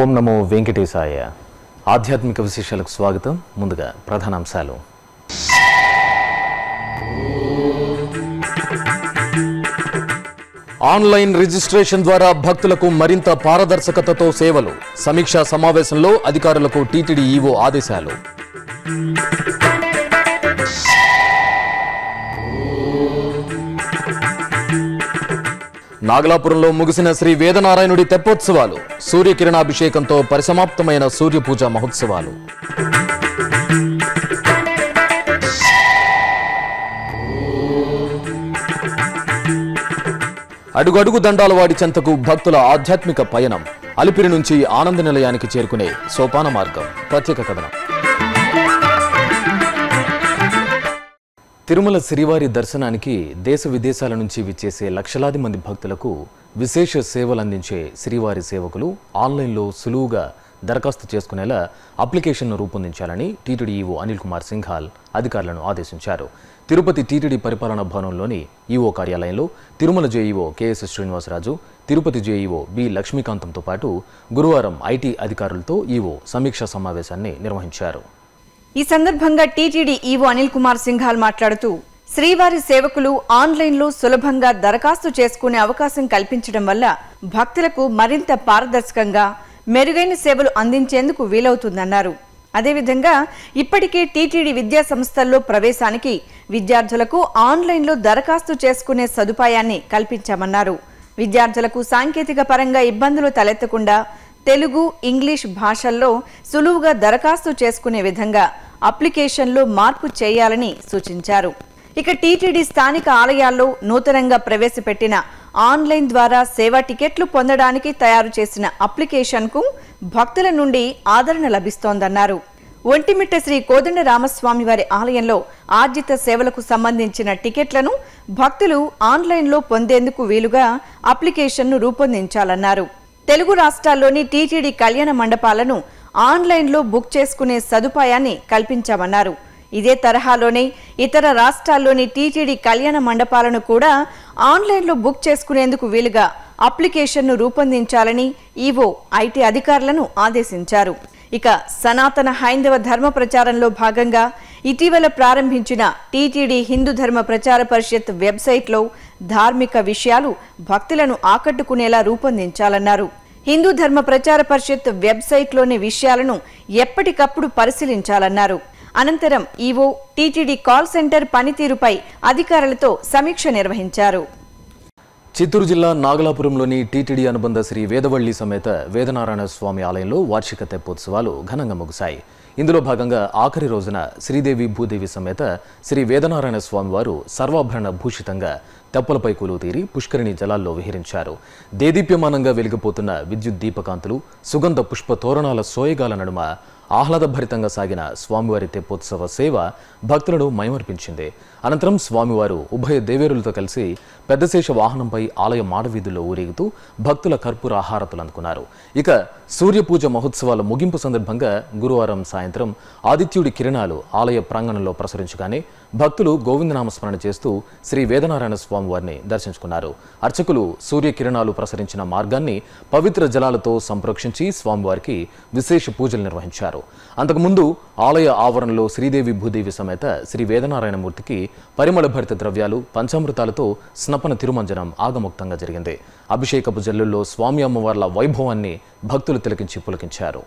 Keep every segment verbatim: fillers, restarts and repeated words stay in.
ఓం నమో వెంకటేశాయ ఆధ్యాత్మిక విశేషాలకు స్వాగతం. ముందుగా ప్రధానాంశాలు. ఆన్లైన్ రిజిస్ట్రేషన్ ద్వారా భక్తులకు మరింత పారదర్శకతతో సేవలు. సమీక్షా సమావేశంలో అధికారులకు టీటీడీ ఈవో ఆదేశాలు. నాగలాపురంలో ముగిసిన శ్రీ వేదనారాయణుడి తెప్పోత్సవాలు. సూర్యకిరణాభిషేకంతో పరిసమాప్తమైన సూర్యపూజ మహోత్సవాలు. అడుగడుగు దండాల వాడి చెంతకు భక్తుల ఆధ్యాత్మిక పయనం. అలిపిరి నుంచి ఆనంద నిలయానికి చేరుకునే సోపాన మార్గం ప్రత్యేక కథనం. తిరుమల శ్రీవారి దర్శనానికి దేశ విదేశాల నుంచి విచ్చేసే లక్షలాది మంది భక్తులకు విశేష సేవలు అందించే శ్రీవారి సేవకులు ఆన్లైన్లో సులువుగా దరఖాస్తు చేసుకునేలా అప్లికేషన్ను రూపొందించాలని టీటీడీ ఈవో అనిల్ కుమార్ సింఘాల్ అధికారులను ఆదేశించారు. తిరుపతి టీటీడీ పరిపాలన భవనంలోని ఈవో కార్యాలయంలో Tirumala JEO KS Srinivas Raju, Tirupati JEO B Lakshmi కాంతంతో పాటు గురువారం ఐటీ అధికారులతో ఈవో సమీక్షా సమావేశాన్ని నిర్వహించారు. ఈ సందర్భంగా టీటీడీ ఈవో అనిల్ కుమార్ సింఘాల్ మాట్లాడుతూ, శ్రీవారి సేవకులు ఆన్లైన్లో సులభంగా దరఖాస్తు చేసుకునే అవకాశం కల్పించడం వల్ల భక్తులకు మరింత పారదర్శకంగా మెరుగైన సేవలు అందించేందుకు వీలవుతుందన్నారు. అదేవిధంగా ఇప్పటికే టీటీడీ విద్యా సంస్థల్లో ప్రవేశానికి విద్యార్థులకు ఆన్లైన్లో దరఖాస్తు చేసుకునే సదుపాయాన్ని కల్పించామన్నారు. విద్యార్థులకు సాంకేతిక పరంగా ఇబ్బందులు తలెత్తకుండా తెలుగు, ఇంగ్లీష్ భాషల్లో సులువుగా దరఖాస్తు చేసుకునే విధంగా అప్లికేషన్లో మార్పు చేయాలని సూచించారు. ఇక టీటీడీ స్థానిక ఆలయాల్లో నూతనంగా ప్రవేశపెట్టిన ఆన్లైన్ ద్వారా సేవా టికెట్లు పొందడానికి తయారు చేసిన అప్లికేషన్కు భక్తుల నుండి ఆదరణ లభిస్తోందన్నారు. ఒంటిమిట్ట శ్రీ కోదండ రామస్వామి వారి ఆలయంలో ఆర్జిత సేవలకు సంబంధించిన టికెట్లను భక్తులు ఆన్లైన్లో పొందేందుకు వీలుగా అప్లికేషన్ను రూపొందించాలన్నారు. తెలుగు రాష్ట్రాల్లోని టీటీడీ కళ్యాణ మండపాలను ఆన్లైన్లో బుక్ చేసుకునే సదుపాయాన్ని కల్పించామన్నారు. ఇదే తరహాలోనే ఇతర రాష్ట్రాల్లోని టీటీడీ కళ్యాణ మండపాలను కూడా ఆన్లైన్లో బుక్ చేసుకునేందుకు వీలుగా అప్లికేషన్ను రూపొందించాలని ఈవో ఐటీ అధికారులను ఆదేశించారు. ఇక సనాతన హైందవ ధర్మ ప్రచారంలో భాగంగా ఇటీవల ప్రారంభించిన టీటీడీ హిందూ ధర్మ ప్రచార పరిషత్ వెబ్సైట్లో ధార్మిక విషయాలు భక్తులను ఆకట్టుకునేలా రూపొందించాలన్నారు. హిందూ ధర్మ ప్రచార పరిషత్ వెబ్సైట్లోని విషయాలను ఎప్పటికప్పుడు పరిశీలించాలన్నారు. అనంతరం ఈవో టీటీడీ కాల్ సెంటర్ పనితీరుపై అధికారులతో సమీక్ష నిర్వహించారు. చిత్తూరు జిల్లా నాగలాపురంలోని టీటీడీ అనుబంధ శ్రీ వేదవల్లి సమేత వేదనారాయణ స్వామి ఆలయంలో వార్షిక తెప్పోత్సవాలు ఘనంగా ముగిశాయి. ఇందులో భాగంగా ఆఖరి రోజున శ్రీదేవి భూదేవి సమేత శ్రీ వేదనారాయణ స్వామివారు సర్వాభరణ భూషితంగా తెప్పలపై కొలువు తీరి పుష్కరిణి జలాల్లో విహరించారు. దేదీప్యమానంగా వెలిగిపోతున్న విద్యుత్ దీపకాంతులు, సుగంధ పుష్ప తోరణాల సోయగాల నడుమ ఆహ్లాదభరితంగా సాగిన స్వామివారి తెప్పోత్సవ సేవ భక్తులను మైమర్పించింది. అనంతరం స్వామివారు ఉభయ దేవేరులతో కలిసి పెద్దశేష వాహనంపై ఆలయ మాడవీధుల్లో ఊరేగుతూ భక్తుల కర్పూర హారతులు అందుకున్నారు. ఇక సూర్యపూజ మహోత్సవాల ముగింపు సందర్భంగా గురువారం సాయంత్రం ఆదిత్యుడి కిరణాలు ఆలయ ప్రాంగణంలో ప్రసరించగానే భక్తులు గోవిందనామస్మరణ చేస్తూ శ్రీ వేదనారాయణ స్వామివారిని దర్శించుకున్నారు. అర్చకులు సూర్యకిరణాలు ప్రసరించిన మార్గాన్ని పవిత్ర జలాలతో సంప్రోక్షించి స్వామివారికి విశేష పూజలు నిర్వహించారు. అంతకుముందు ఆలయ ఆవరణలో శ్రీదేవి భూదేవి సమేత శ్రీ వేదనారాయణ మూర్తికి పరిమళ భరిత ద్రవ్యాలు, పంచామృతాలతో స్నపన తిరుమంజనం ఆగముక్తంగా జరిగింది. అభిషేకపు జల్లుల్లో స్వామి అమ్మవార్ల వైభవాన్ని భక్తులు తిలకించి పులకించారు.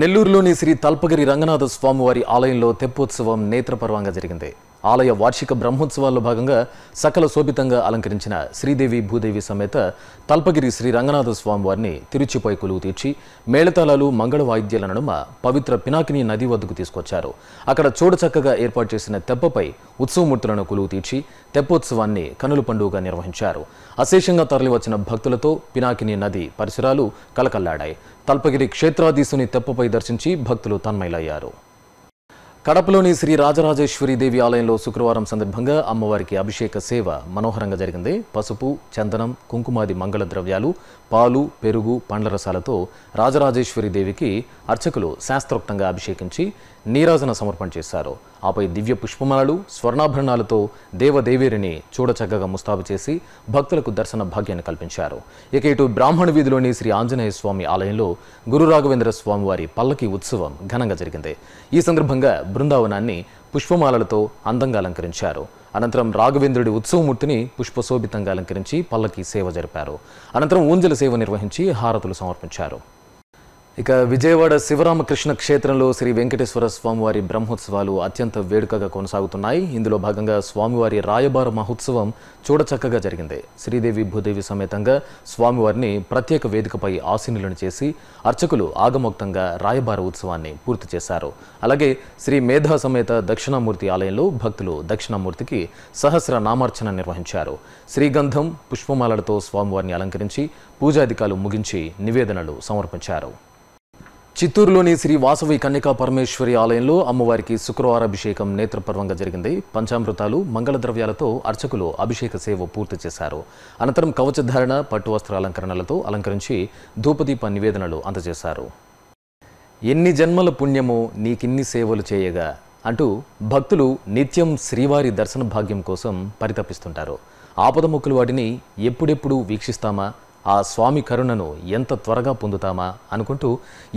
నెల్లూరులోని శ్రీ తల్పగిరి రంగనాథ స్వామివారి ఆలయంలో తెప్పోత్సవం నేత్రపర్వంగా జరిగింది. ఆలయ వార్షిక బ్రహ్మోత్సవాల్లో భాగంగా సకల శోభితంగా అలంకరించిన శ్రీదేవి భూదేవి సమేత తల్పగిరి శ్రీ రంగనాథ స్వామివారిని తిరుచిపై కొలువు తీర్చి మేళతాళాలు, మంగళ వాయిద్యాల నడుమ పవిత్ర పినాకిని నది వద్దకు తీసుకొచ్చారు. అక్కడ చూడచక్కగా ఏర్పాటు చేసిన తెప్పపై ఉత్సవమూర్తులను కొలువు తీర్చి తెప్పోత్సవాన్ని కనుల పండుగగా నిర్వహించారు. అశేషంగా తరలివచ్చిన భక్తులతో పినాకిని నది పరిసరాలు కలకల్లాడాయి. తల్పగిరి క్షేత్రాధీశుని తెప్పపై దర్శించి భక్తులు తన్మయలయ్యారు. కడపలోని శ్రీ రాజరాజేశ్వరీదేవి ఆలయంలో శుక్రవారం సందర్భంగా అమ్మవారికి అభిషేక సేవ మనోహరంగా జరిగింది. పసుపు, చందనం, కుంకుమాది మంగళ ద్రవ్యాలు, పాలు, పెరుగు, పండ్ల రసాలతో రాజరాజేశ్వరీదేవికి అర్చకులు శాస్త్రోక్తంగా అభిషేకించి నీరాజన సమర్పణ చేశారు. ఆపై దివ్య పుష్పమాలలు స్వర్ణాభరణాలతో దేవదేవేరిని చూడచక్కగా ముస్తాబు చేసి భక్తులకు దర్శన భాగ్యాన్ని కల్పించారు. ఇక ఇటు బ్రాహ్మణ వీధిలోని శ్రీ ఆంజనేయ స్వామి ఆలయంలో గురు రాఘవేంద్ర స్వామి వారి పల్లకి ఉత్సవం ఘనంగా జరిగింది. ఈ సందర్భంగా బృందావనాన్ని పుష్పమాలలతో అందంగా అలంకరించారు. అనంతరం రాఘవేంద్రుడి ఉత్సవమూర్తిని పుష్పశోభితంగా అలంకరించి పల్లకి సేవ జరిపారు. అనంతరం ఊంజల సేవ నిర్వహించి హారతులు సమర్పించారు. ఇక విజయవాడ శివరామకృష్ణ క్షేత్రంలో శ్రీ వెంకటేశ్వర స్వామివారి బ్రహ్మోత్సవాలు అత్యంత వేడుకగా కొనసాగుతున్నాయి. ఇందులో భాగంగా స్వామివారి రాయబార మహోత్సవం చూడచక్కగా జరిగింది. శ్రీదేవి భూదేవి సమేతంగా స్వామివారిని ప్రత్యేక వేదికపై ఆసీనులను చేసి అర్చకులు ఆగమోక్తంగా రాయబార ఉత్సవాన్ని పూర్తి చేశారు. అలాగే శ్రీ మేధా సమేత దక్షిణామూర్తి ఆలయంలో భక్తులు దక్షిణామూర్తికి సహస్ర నామార్చన నిర్వహించారు. శ్రీగంధం పుష్పమాలలతో స్వామివారిని అలంకరించి పూజాధికాలు ముగించి నివేదనలు సమర్పించారు. చిత్తూరులోని శ్రీ వాసవి కన్యకా పరమేశ్వరి ఆలయంలో అమ్మవారికి శుక్రవారాభిషేకం నేత్రపర్వంగా జరిగింది. పంచామృతాలు మంగళద్రవ్యాలతో అర్చకులు అభిషేక సేవ పూర్తి చేశారు. అనంతరం కవచధారణ పట్టువస్త్ర అలంకరణలతో అలంకరించి ధూపదీప నివేదనలు అందజేశారు. ఎన్ని జన్మల పుణ్యమో నీకిన్ని సేవలు చేయగా అంటూ భక్తులు నిత్యం శ్రీవారి దర్శన భాగ్యం కోసం పరితపిస్తుంటారు. ఆపదముక్కులు వాటిని ఎప్పుడెప్పుడు వీక్షిస్తామా, ఆ స్వామి కరుణను ఎంత త్వరగా పొందుతామా అనుకుంటూ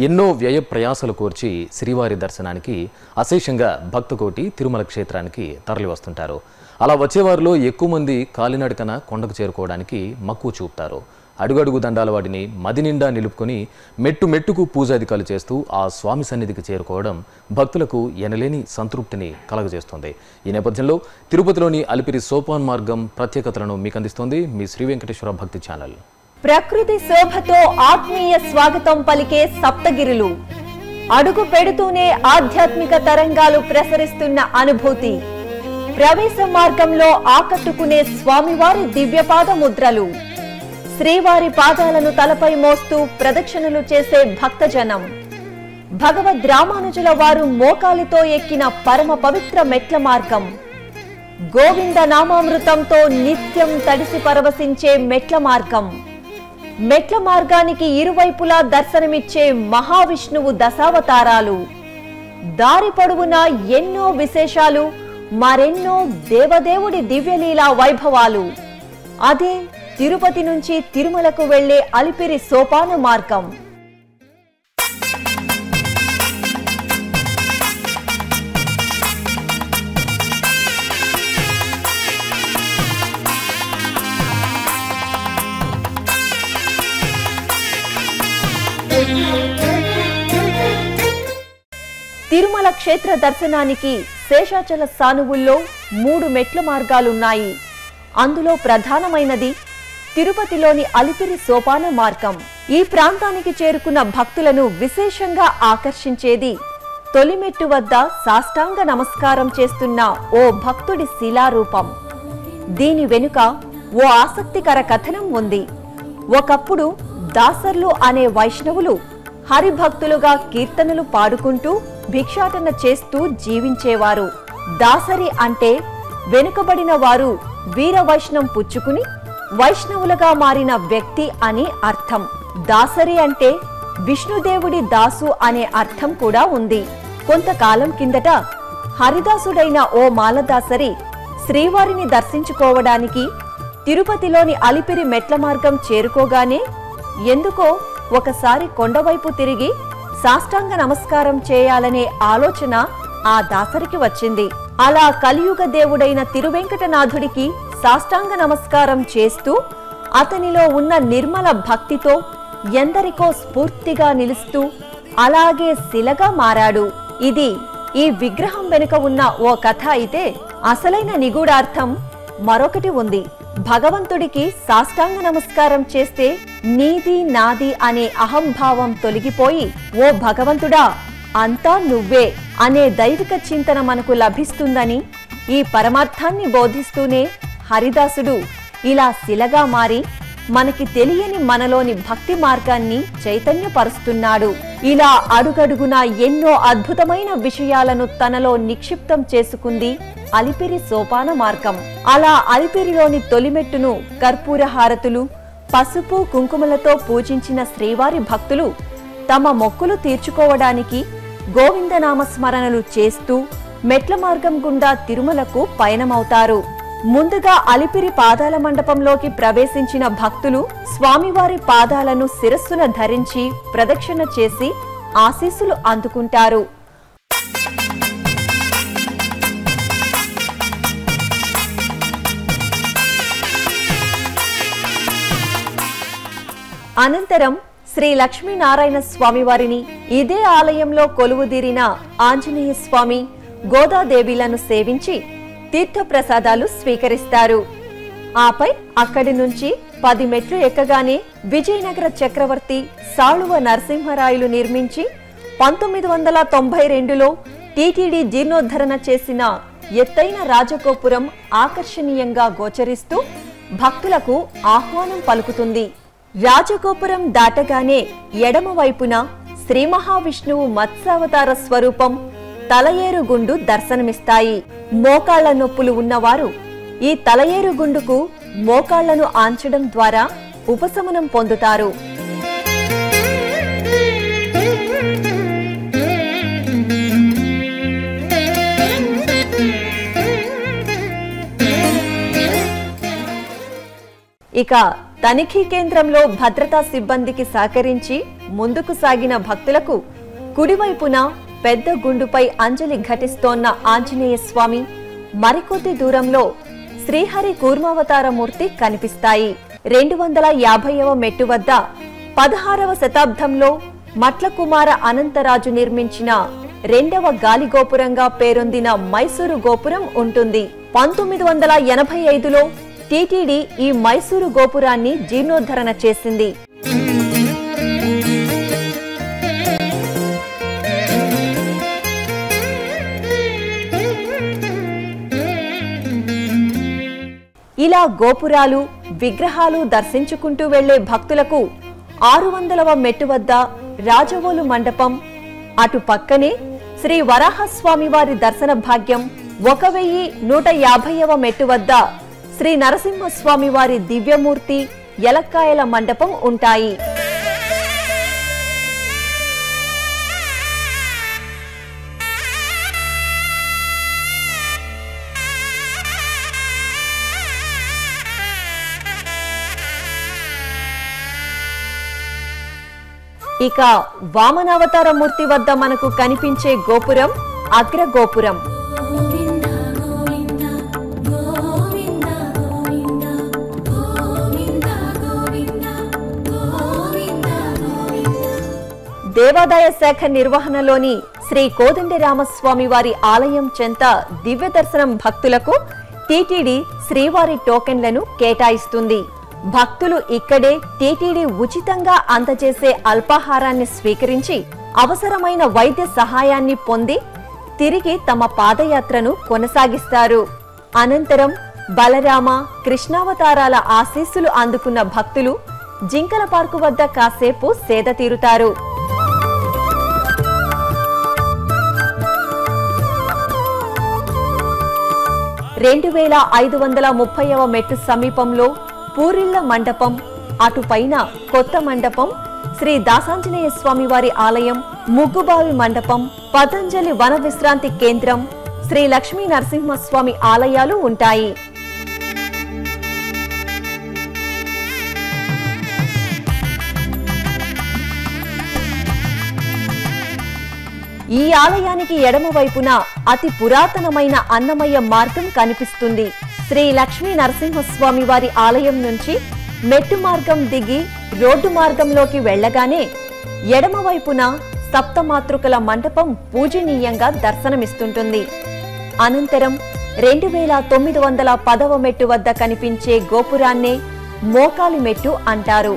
ఎన్నో వ్యయ ప్రయాసలు కోర్చి శ్రీవారి దర్శనానికి అశేషంగా భక్తకోటి తిరుమల క్షేత్రానికి తరలివస్తుంటారు. అలా వచ్చేవారిలో ఎక్కువ మంది కాలినడకన కొండకు చేరుకోవడానికి మక్కువ చూపుతారు. అడుగడుగు దండాల వాటిని మది నిండా నిలుపుకొని మెట్టు మెట్టుకు పూజాధికాలు చేస్తూ ఆ స్వామి సన్నిధికి చేరుకోవడం భక్తులకు ఎనలేని సంతృప్తిని కలగజేస్తుంది. ఈ నేపథ్యంలో తిరుపతిలోని అలిపిరి సోపాన్ మార్గం ప్రత్యేకతలను మీకు అందిస్తుంది మీ శ్రీ వెంకటేశ్వర భక్తి ఛానల్. ప్రకృతి శోభతో ఆత్మీయ స్వాగతం పలికే సప్తగిరులు, అడుగు పెడుతూనే ఆధ్యాత్మిక తరంగాలు ప్రసరిస్తున్న అనుభూతి, ప్రవేశ మార్గంలో ఆకట్టుకునే స్వామివారి దివ్యపాద ముద్రలు, శ్రీవారి పాదాలను తలపై మోస్తూ ప్రదక్షిణలు చేసే భక్తజనం, భగవద్ రామానుజుల వారు మోకాలితో ఎక్కిన పరమ పవిత్ర మెట్ల మార్గం, గోవింద నామామృతంతో నిత్యం తడిసి పరవశించే మెట్ల మార్గం, మెట్ల మార్గానికి ఇరువైపులా దర్శనమిచ్చే మహావిష్ణువు దశావతారాలు, దారి పొడవునా ఎన్నో విశేషాలు, మరెన్నో దేవదేవుడి దివ్యలీలా వైభవాలు. అదే తిరుపతి నుంచి తిరుమలకు వెళ్లే అలిపిరి సోపాన మార్గం. తిరుమల క్షేత్ర దర్శనానికి శేషాచల సానువుల్లో మూడు మెట్ల మార్గాలున్నాయి. అందులో ప్రధానమైనది తిరుపతిలోని అలిపిరి సోపాన మార్గం. ఈ ప్రాంతానికి చేరుకున్న భక్తులను విశేషంగా ఆకర్షించేది తొలిమెట్టు వద్ద సాష్టాంగ నమస్కారం చేస్తున్న ఓ భక్తుడి శిలారూపం. దీని వెనుక ఓ ఆసక్తికర కథనం ఉంది. ఒకప్పుడు దాసర్లు అనే వైష్ణవులు హరిభక్తులుగా కీర్తనలు పాడుకుంటూ భిక్షాటన చేస్తూ జీవించేవారు. దాసరి అంటే వెనుకబడిన వారు, వీర వైష్ణం పుచ్చుకుని వైష్ణవులుగా మారిన వ్యక్తి అని అర్థం. దాసరి అంటే విష్ణుదేవుడి దాసు అనే అర్థం కూడా ఉంది. కొంతకాలం కిందట హరిదాసుడైన ఓ మాలదాసరి శ్రీవారిని దర్శించుకోవడానికి తిరుపతిలోని అలిపిరి మెట్ల మార్గం చేరుకోగానే ఎందుకో ఒకసారి కొండవైపు తిరిగి సాష్టాంగ నమస్కారం చేయాలనే ఆలోచన ఆ దాసరికి వచ్చింది. అలా కలియుగ దేవుడైన తిరువెంకటనాథుడికి సాష్టాంగ నమస్కారం చేస్తూ అతనిలో ఉన్న నిర్మల భక్తితో ఎందరికో స్ఫూర్తిగా నిలుస్తూ అలాగే శిలగా మారాడు. ఇది ఈ విగ్రహం వెనుక ఉన్న ఓ కథ అయితే అసలైన నిగూఢార్థం మరొకటి ఉంది. భగవంతుడికి సాష్టాంగ నమస్కారం చేస్తే నీది నాది అనే అహంభావం తొలగిపోయి ఓ భగవంతుడా అంతా నువ్వే అనే దైవిక చింతన మనకు లభిస్తుందని ఈ పరమార్థాన్ని బోధిస్తూనే హరిదాసుడు ఇలా శిలగా మారి మనకి తెలియని మనలోని భక్తి మార్గాన్ని చైతన్యపరుస్తున్నాడు. ఇలా అడుగడుగునా ఎన్నో అద్భుతమైన విషయాలను తనలో నిక్షిప్తం చేసుకుంది అలిపిరి సోపాన మార్గం. అలా అలిపిరిలోని తొలిమెట్టును కర్పూర హారతులు, పసుపు కుంకుమలతో పూజించిన శ్రీవారి భక్తులు తమ మొక్కులు తీర్చుకోవడానికి గోవిందనామ స్మరణలు చేస్తూ మెట్ల మార్గం గుండా తిరుమలకు పయనమవుతారు. ముందుగా అలిపిరి పాదాల మండపంలోకి ప్రవేశించిన భక్తులు స్వామివారి పాదాలను శిరస్సున ధరించి ప్రదక్షిణ చేసి ఆశీస్సులు అందుకుంటారు. అనంతరం శ్రీ లక్ష్మీ నారాయణ స్వామి వారిని ఇదే ఆలయంలో కొలువుదీరిన ఆంజనేయ స్వామి, గోదాదేవిలను సేవించి తీర్థ ప్రసాదాలు స్వీకరిస్తారు. ఆపై అక్కడి నుంచి పది మెట్లు ఎక్కగానే విజయనగర చక్రవర్తి సాళువ నరసింహరాయలు నిర్మించి పంతొమ్మిది వందల తొంభై రెండులో టీటీడీ జీర్ణోద్ధరణ చేసిన ఎత్తైన రాజగోపురం ఆకర్షణీయంగా గోచరిస్తూ భక్తులకు ఆహ్వానం పలుకుతుంది. రాజగోపురం దాటగానే ఎడమవైపున శ్రీ మహావిష్ణువు మత్స్యావతార స్వరూపం తలయేరుగుండు దర్శనమిస్తాయి. మోకాళ్ల నొప్పులు ఉన్నవారు ఈ తలయేరుగుండుకు మోకాళ్లను ఆంచడం ద్వారా ఉపశమనం పొందుతారు. ఇక తనిఖీ కేంద్రంలో భద్రతా సిబ్బందికి సహకరించి ముందుకు సాగిన భక్తులకు కుడివైపున పెద్ద గుండుపై అంజలి ఘటిస్తోన్న ఆంజనేయ స్వామి, మరికొద్ది దూరంలో శ్రీహరి కూర్మావతారమూర్తి కనిపిస్తాయి. రెండు వందల యాభైవ మెట్టు వద్ద పదహారవ శతాబ్దంలో మట్లకుమార అనంతరాజు నిర్మించిన రెండవ గాలిగోపురంగా పేరొందిన మైసూరు గోపురం ఉంటుంది. పంతొమ్మిది వందల ఎనభై ఐదులో టీటీడీ ఈ మైసూరు గోపురాన్ని జీర్ణోద్ధరణ చేసింది. ఇలా గోపురాలు, విగ్రహాలు దర్శించుకుంటూ వెళ్లే భక్తులకు ఆరు వందలవ మెట్టు వద్ద రాజవోలు మండపం, అటు పక్కనే శ్రీ వరాహస్వామి వారి దర్శన భాగ్యం, ఒక వెయ్యి నూట యాభైవ మెట్టు వద్ద శ్రీ నరసింహస్వామి వారి దివ్యమూర్తి, ఎలక్కాయల మండపం ఉంటాయి. ఇక వామనావతార మూర్తి వద్ద మనకు కనిపించే గోపురం అగ్రగోపురం. దేవాదాయ శాఖ నిర్వహణలోని శ్రీ కోదండ రామస్వామి వారి ఆలయం చెంత దివ్య దర్శనం భక్తులకు టీటీడీ శ్రీవారి టోకెన్లను కేటాయిస్తుంది. భక్తులు ఇక్కడే టీటీడీ ఉచితంగా అందజేసే అల్పాహారాన్ని స్వీకరించి అవసరమైన వైద్య సహాయాన్ని పొంది తిరిగి తమ పాదయాత్రను కొనసాగిస్తారు. అనంతరం బలరామ, కృష్ణావతారాల ఆశీస్సులు అందుకున్న భక్తులు జింకల పార్కు వద్ద కాసేపు సేద తీరుతారు. రెండు వేల ఐదు వందల ముప్పైవ మెట్టు సమీపంలో పూరిళ్ల మండపం, అటుపైన కొత్త మండపం, శ్రీ దాసాంజనేయ స్వామి వారి ఆలయం, ముగ్గుబావి మండపం, పతంజలి వన విశ్రాంతి కేంద్రం, శ్రీ లక్ష్మీ నరసింహస్వామి ఆలయాలు ఉంటాయి. ఈ ఆలయానికి ఎడమవైపున అతి పురాతనమైన అన్నమయ్య మార్గం కనిపిస్తుంది. శ్రీ లక్ష్మీ నరసింహస్వామి వారి ఆలయం నుంచి మెట్టు మార్గం దిగి రోడ్డు మార్గంలోకి వెళ్లగానే ఎడమవైపున సప్తమాతృకల మండపం పూజనీయంగా దర్శనమిస్తుంటుంది. అనంతరం రెండు వేల తొమ్మిది వందల పదవ మెట్టు వద్ద కనిపించే గోపురాన్నే మోకాలి మెట్టు అంటారు.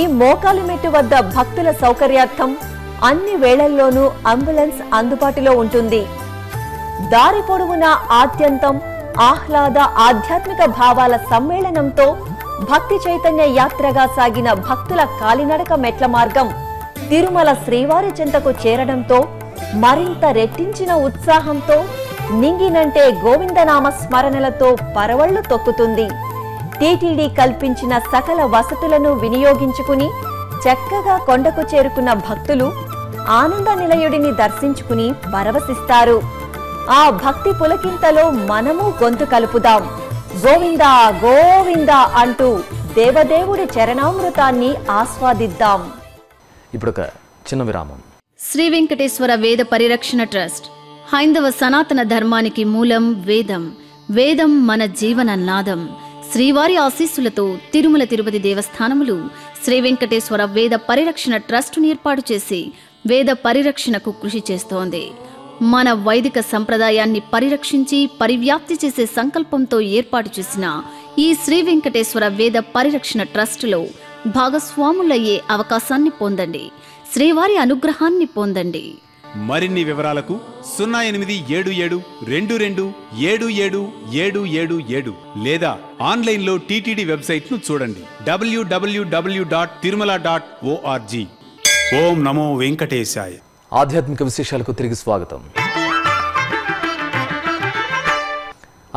ఈ మోకాలి మెట్టు వద్ద భక్తుల సౌకర్యార్థం అన్ని వేళల్లోనూ అంబులెన్స్ అందుబాటులో ఉంటుంది. దారి పొడవునా ఆద్యంతం ఆహ్లాద ఆధ్యాత్మిక భావాల సమ్మేళనంతో భక్తి చైతన్య యాత్రగా సాగిన భక్తుల కాలినడక మెట్ల మార్గం తిరుమల శ్రీవారి చెంతకు చేరడంతో మరింత రెట్టించిన ఉత్సాహంతో నింగినంటే గోవిందనామ స్మరణలతో పరవళ్లు తొక్కుతుంది. టీటీడీ కల్పించిన సకల వసతులను వినియోగించుకుని చక్కగా కొండకు చేరుకున్న భక్తులు ఆనంద నిలయుడిని దర్శించుకుని పరవశిస్తారు. ఆ భక్తి పులకింతలో మనము గొంతు కలుపుదాం. గోవిందా గోవిందా అంటూ దేవదేవుడి చరణామృతాన్ని ఆస్వాదిద్దాం. ఇప్పుడు ఒక చిన్న విరామం. శ్రీ వెంకటేశ్వర వేద పరిరక్షణ ట్రస్ట్. హైందవ సనాతన ధర్మానికి మూలం వేదం. వేదం మన జీవన నాదం. శ్రీవారి ఆశీస్సులతో తిరుమల తిరుపతి దేవస్థానములు శ్రీ వెంకటేశ్వర వేద పరిరక్షణ ట్రస్టును ఏర్పాటు చేసి వేద పరిరక్షణకు కృషి చేస్తోంది. మన వైదిక సంప్రదాయాన్ని పరిరక్షించి పరివ్యాప్తి చేసే సంకల్పంతో ఏర్పాటు చేసిన ఈ శ్రీ వెంకటేశ్వర వేద పరిరక్షణ ట్రస్టులో భాగస్వాములయ్యే అవకాశాన్ని పొందండి. శ్రీవారి అనుగ్రహాన్ని పొందండి. మరిన్ని వివరాలకు సున్నా ఎనిమిది ఏడు ఏడు రెండు రెండు ఏడు ఏడు ఏడు ఏడు ఏడు లేదా ఆన్లైన్లో టీటీడీ వెబ్సైట్ను చూడండి. W W W dot Tirumala dot ORG. Om నమో వెంకటేశాయ. ఆధ్యాత్మిక విశేషాలకు తిరిగి స్వాగతం.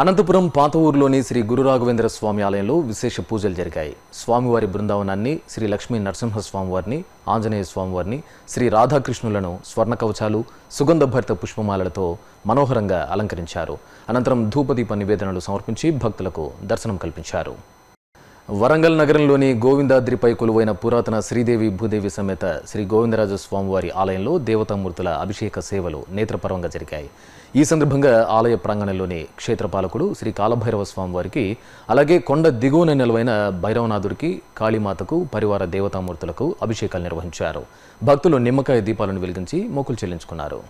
అనంతపురం పాత ఊరులోని శ్రీ గురు రాఘవేంద్ర స్వామి ఆలయంలో విశేష పూజలు జరిగాయి. స్వామివారి బృందావనాన్ని, శ్రీ లక్ష్మీ నరసింహ స్వామివారిని, ఆంజనేయ స్వామివారిని, శ్రీ రాధాకృష్ణులను స్వర్ణ కవచాలు, సుగంధభరిత పుష్పమాలలతో మనోహరంగా అలంకరించారు. అనంతరం ధూపదీప నివేదనలు సమర్పించి భక్తులకు దర్శనం కల్పించారు. వరంగల్ నగరంలోని గోవిందాద్రిపై కొలువైన పురాతన శ్రీదేవి భూదేవి సమేత శ్రీ గోవిందరాజ స్వామివారి ఆలయంలో దేవతామూర్తుల అభిషేక సేవలు నేత్రపరంగా జరిగాయి. ఈ సందర్భంగా ఆలయ ప్రాంగణంలోని క్షేత్రపాలకుడు శ్రీ కాలభైరవ స్వామివారికి, అలాగే కొండ దిగువన నిలవైన భైరవనాథుడికి, కాళీమాతకు, పరివార దేవతామూర్తులకు అభిషేకాలు నిర్వహించారు. భక్తులు నిమ్మకాయ దీపాలను వెలిగించి మొక్కులు చెల్లించుకున్నారు.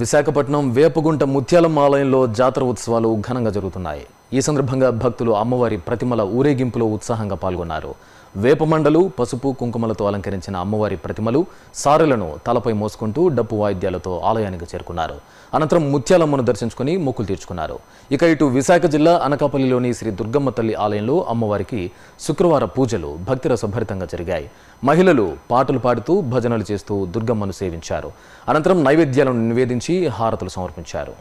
విశాఖపట్నం వేపుగుంట ముత్యాలమ్మ ఆలయంలో జాతర ఉత్సవాలు ఘనంగా జరుగుతున్నాయి. ఈ సందర్భంగా భక్తులు అమ్మవారి ప్రతిమల ఊరేగింపులో ఉత్సాహంగా పాల్గొన్నారు. వేపమండలు, పసుపు కుంకుమలతో అలంకరించిన అమ్మవారి ప్రతిమలు సారెలను తలపై మోసుకుంటూ డప్పు వాయిద్యాలతో ఆలయానికి చేరుకున్నారు. అనంతరం ముత్యాలమ్మను దర్శించుకుని మొక్కులు తీర్చుకున్నారు. ఇక ఇటు విశాఖ జిల్లా అనకాపల్లిలోని శ్రీ దుర్గమ్మ తల్లి ఆలయంలో అమ్మవారికి శుక్రవార పూజలు భక్తిరసభరితంగా జరిగాయి. మహిళలు పాటలు పాడుతూ భజనలు చేస్తూ దుర్గమ్మను సేవించారు. అనంతరం నైవేద్యాలను నివేదించి హారతులు సమర్పించారు.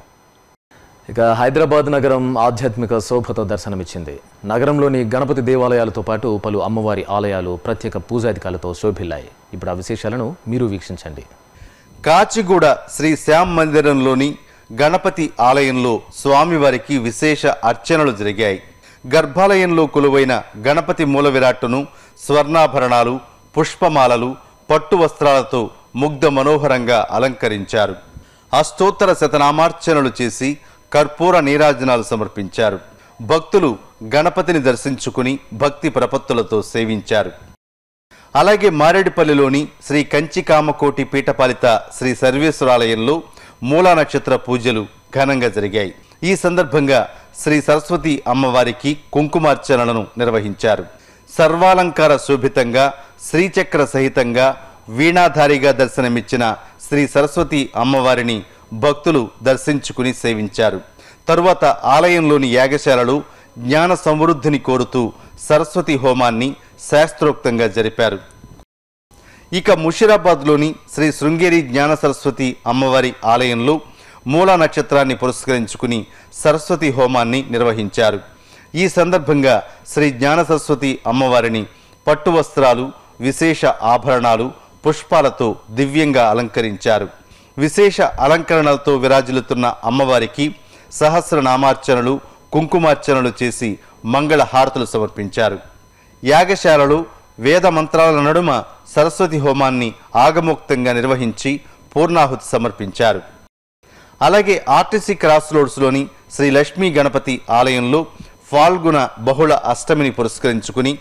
ఇక హైదరాబాద్ నగరం ఆధ్యాత్మిక శోభతో దర్శనమిచ్చింది. నగరంలోని గణపతి దేవాలయాలతో పాటు పలు అమ్మవారి ఆలయాలు ప్రత్యేక పూజాధికారులతో శోభిల్లాయి. ఇప్పుడు ఆ విశేషాలను మీరు వీక్షించండి. కాచిగూడ శ్రీ శ్యామ్ మందిరంలోని గణపతి ఆలయంలో స్వామివారికి విశేష అర్చనలు జరిగాయి. గర్భాలయంలో కొలువైన గణపతి మూల విరాట్టును స్వర్ణాభరణాలు, పుష్పమాలలు, పట్టు వస్త్రాలతో ముగ్ధ మనోహరంగా అలంకరించారు. అష్టోత్తర శతనామార్చనలు చేసి కర్పూర నీరాజనాలు సమర్పించారు. భక్తులు గణపతిని దర్శించుకుని భక్తి ప్రపత్తులతో సేవించారు. అలాగే మారేడుపల్లిలోని శ్రీ కంచికామకోటి పీఠపాలిత శ్రీ సర్వేశ్వరాలయంలో మూలా నక్షత్ర పూజలు ఘనంగా జరిగాయి. ఈ సందర్భంగా శ్రీ సరస్వతి అమ్మవారికి కుంకుమార్చనలను నిర్వహించారు. సర్వాలంకార శోభితంగా శ్రీచక్ర సహితంగా వీణాధారిగా దర్శనమిచ్చిన శ్రీ సరస్వతి అమ్మవారిని భక్తులు దర్శించుకుని సేవించారు. తరువాత ఆలయంలోని యాగశాలలు జ్ఞాన సమృద్ధిని కోరుతూ సరస్వతి హోమాన్ని శాస్త్రోక్తంగా జరిపారు. ఇక ముషిరాబాద్లోని శ్రీ శృంగేరి జ్ఞాన సరస్వతి అమ్మవారి ఆలయంలో మూలా నక్షత్రాన్ని పురస్కరించుకుని సరస్వతి హోమాన్ని నిర్వహించారు. ఈ సందర్భంగా శ్రీ జ్ఞాన సరస్వతి అమ్మవారిని పట్టు వస్త్రాలు, విశేష ఆభరణాలు, పుష్పాలతో దివ్యంగా అలంకరించారు. విశేష అలంకరణలతో విరాజిల్లుతున్న అమ్మవారికి సహస్రనామార్చనలు, కుంకుమార్చనలు చేసి మంగళ హారతులు సమర్పించారు. యాగశాలలు వేద మంత్రాల నడుమ సరస్వతి హోమాన్ని ఆగమోక్తంగా నిర్వహించి పూర్ణాహుతి సమర్పించారు. అలాగే ఆర్టీసీ క్రాస్ రోడ్స్లోని శ్రీ లక్ష్మీ గణపతి ఆలయంలో ఫాల్గుణ బహుళ అష్టమిని పురస్కరించుకుని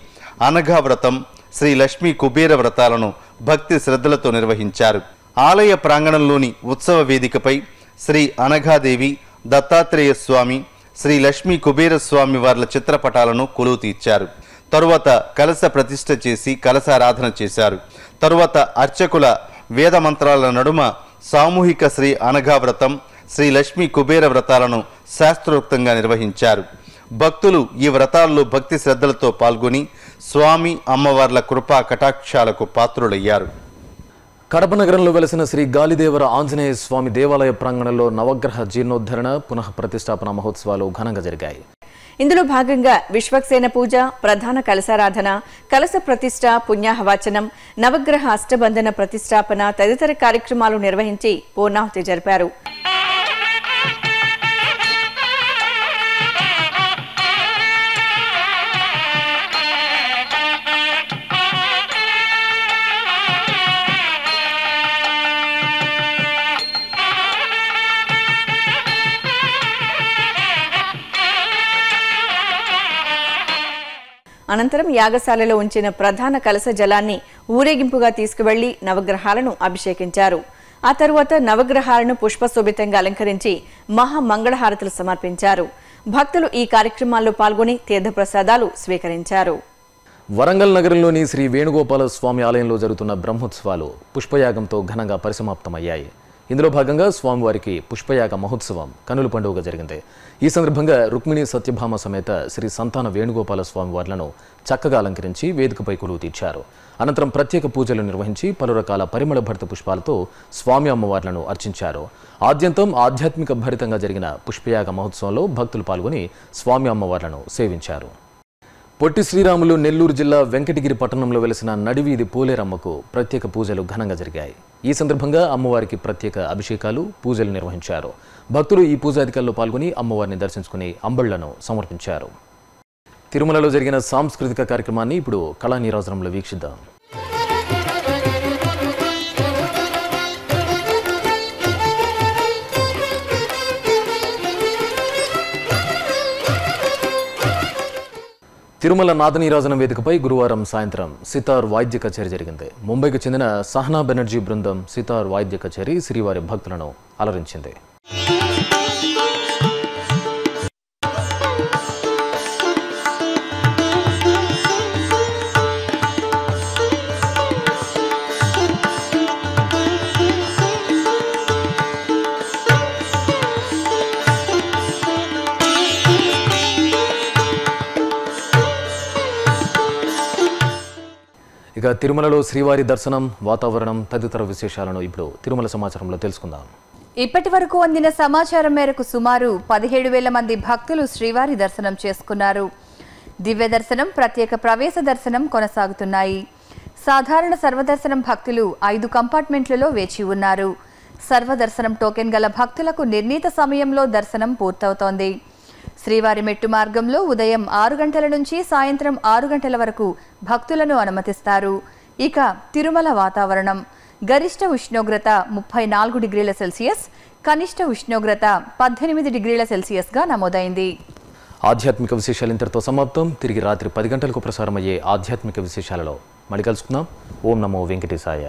అనఘా వ్రతం, శ్రీ లక్ష్మీ కుబేర వ్రతాలను భక్తి శ్రద్ధలతో నిర్వహించారు. ఆలయ ప్రాంగణంలోని ఉత్సవ వేదికపై శ్రీ అనఘాదేవి, దత్తాత్రేయ స్వామి, శ్రీ లక్ష్మీ కుబేర స్వామి వార్ల చిత్రపటాలను కొలువు తీర్చారు. తరువాత కలశ ప్రతిష్ఠ చేసి కలశారాధన చేశారు. తరువాత అర్చకుల వేద మంత్రాల నడుమ సామూహిక శ్రీ అనఘా వ్రతం, శ్రీ లక్ష్మీ కుబేర వ్రతాలను శాస్త్రోక్తంగా నిర్వహించారు. భక్తులు ఈ వ్రతాల్లో భక్తి శ్రద్ధలతో పాల్గొని స్వామి అమ్మవార్ల కృపా కటాక్షాలకు పాత్రులయ్యారు. కడప నగరంలో వెలసిన శ్రీ గాలిదేవర ఆంజనేయ స్వామి దేవాలయ ప్రాంగణంలో నవగ్రహ జీర్ణోద్ధరణ, పునః ప్రతిష్టాపన మహోత్సవాలు ఘనంగా జరిగాయి. ఇందులో భాగంగా విశ్వక్సేన పూజ, ప్రధాన కలశారాధన, కలశ ప్రతిష్ట, పుణ్యాహవాచనం, నవగ్రహ అష్టబంధన ప్రతిష్టాపన తదితర కార్యక్రమాలు నిర్వహించి పూర్ణాహుతి జరిపారు. అనంతరం యాగశాలలో ఉంచిన ప్రధాన కలశ జలాన్ని ఊరేగింపుగా తీసుకువెళ్లి నవగ్రహాలను అభిషేకించారు. ఆ తరువాత నవగ్రహాలను పుష్పశోభితంగా అలంకరించి మహా మంగళహారతులు సమర్పించారు. భక్తులు ఈ కార్యక్రమాల్లో పాల్గొని తీర్థప్రసాదాలు స్వీకరించారు. వరంగల్ నగరంలోని శ్రీ వేణుగోపాల స్వామి ఆలయంలో జరుగుతున్న బ్రహ్మోత్సవాలు పుష్పయాగంతో ఘనంగా పరిసమాప్తమయ్యాయి. ఇందులో భాగంగా స్వామివారికి పుష్పయాగ మహోత్సవం కనుల పండుగ జరిగింది. ఈ సందర్భంగా రుక్మిణి సత్యభామ సమేత శ్రీ సంతాన వేణుగోపాల స్వామివార్లను చక్కగా అలంకరించి వేదికపై కొలువు తీర్చారు. అనంతరం ప్రత్యేక పూజలు నిర్వహించి పలు రకాల పరిమళ భరిత పుష్పాలతో స్వామి అమ్మవార్లను అర్చించారు. ఆద్యంతం ఆధ్యాత్మిక భరితంగా జరిగిన పుష్పయాగ మహోత్సవంలో భక్తులు పాల్గొని స్వామి అమ్మవార్లను సేవించారు. పొట్టి శ్రీరాములు నెల్లూరు జిల్లా వెంకటగిరి పట్టణంలో వెలిసిన నడివీధి పోలేరమ్మకు ప్రత్యేక పూజలు ఘనంగా జరిగాయి. ఈ సందర్భంగా అమ్మవారికి ప్రత్యేక అభిషేకాలు పూజలు నిర్వహించారు. భక్తులు ఈ పూజాధికాల్లో పాల్గొని అమ్మవారిని దర్శించుకుని అంబళ్లను సమర్పించారు. తిరుమలలో జరిగిన సాంస్కృతిక కార్యక్రమాన్ని ఇప్పుడు కళానీరాజరంలో వీక్షిద్దాం. తిరుమల నాదనీరాజనం వేదికపై గురువారం సాయంత్రం సితార్ వాయిద్య కచేరీ జరిగింది. ముంబైకి చెందిన సహనా బెనర్జీ బృందం సితార్ వాయిద్య కచేరీ శ్రీవారి భక్తులను అలరించింది. ఇక తిరుమలలో శ్రీవారి దర్శనం, వాతావరణం తదితర విశేషాలను ఇప్పుడు తిరుమల సమాచారంలో తెలుసుకుందాం. ఇప్పటి వరకు అందిన సమాచారం మేరకు సుమారు పదిహేడు వేల మంది భక్తులు శ్రీవారి దర్శనం చేసుకున్నారు. దివ్య దర్శనం, ప్రత్యేక ప్రవేశ దర్శనం కొనసాగుతున్నాయి. సాధారణ సర్వదర్శనం భక్తులు ఐదు కంపార్ట్మెంట్లలో వేచి ఉన్నారు. సర్వదర్శనం టోకెన్ గల భక్తులకు నిర్ణీత సమయంలో దర్శనం పూర్తవుతోంది. శ్రీవారి మెట్టు మార్గంలో ఉదయం ఆరు గంటల నుంచి సాయంత్రం ఆరు గంటల వరకు భక్తులను అనుమతిస్తారు. ఇక తిరుమల వాతావరణం: గరిష్ట ఉష్ణోగ్రత ముప్పై నాలుగు డిగ్రీల సెల్సియస్, కనిష్ట ఉష్ణోగ్రత పద్దెనిమిది డిగ్రీల సెల్సియస్గా నమోదైంది. ఆధ్యాత్మిక విశేషాలు ఇంతటితో సమాప్తం. తిరిగి రాత్రి పది గంటలకు ప్రసారమయ్యే ఆధ్యాత్మిక విశేషాలలో మళ్ళీ కలుసుకుందాం. ఓం నమో వెంకటేశాయ.